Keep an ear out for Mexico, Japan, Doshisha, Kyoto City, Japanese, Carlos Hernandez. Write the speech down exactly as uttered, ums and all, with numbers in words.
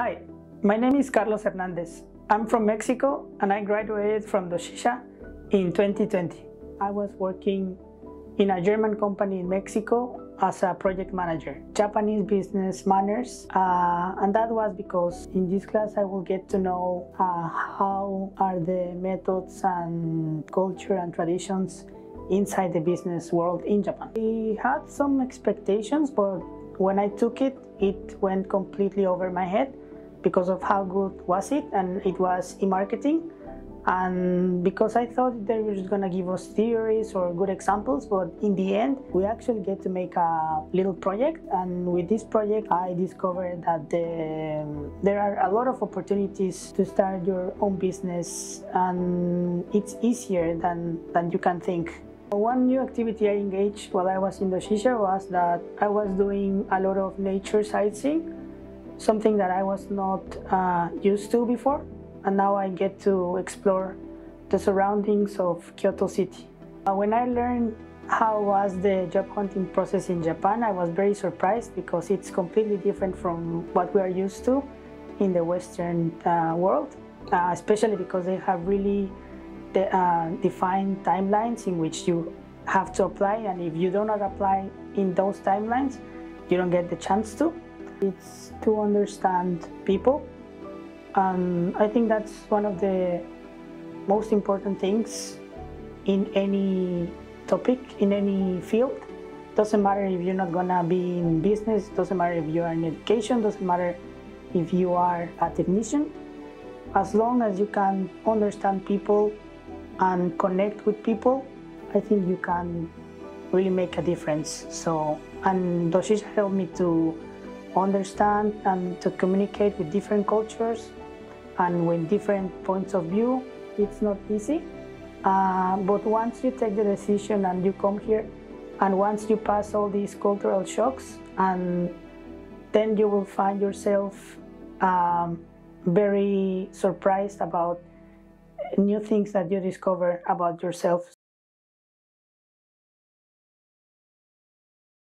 Hi, my name is Carlos Hernandez. I'm from Mexico and I graduated from Doshisha in twenty twenty. I was working in a German company in Mexico as a project manager, Japanese business manners, uh, and that was because in this class I will get to know uh, how are the methods and culture and traditions inside the business world in Japan. We had some expectations, but when I took it, it went completely over my head, because of how good was it, and it was in marketing, and because I thought they were just gonna give us theories or good examples, but in the end we actually get to make a little project. And with this project I discovered that the, there are a lot of opportunities to start your own business, and it's easier than, than you can think. One new activity I engaged while I was in Doshisha was that I was doing a lot of nature sightseeing, something that I was not uh, used to before, and now I get to explore the surroundings of Kyoto City. Uh, when I learned how was the job hunting process in Japan, I was very surprised, because it's completely different from what we are used to in the Western uh, world, uh, especially because they have really de uh, defined timelines in which you have to apply, and if you do not apply in those timelines, you don't get the chance to. It's to understand people, and I think that's one of the most important things in any topic, in any field. Doesn't matter if you're not gonna be in business, doesn't matter if you are in education, doesn't matter if you are a technician. As long as you can understand people and connect with people, I think you can really make a difference. So, and Doshisha helped me to understand and to communicate with different cultures and with different points of view. It's not easy, uh, but once you take the decision and you come here, and once you pass all these cultural shocks, and then you will find yourself um, very surprised about new things that you discover about yourself.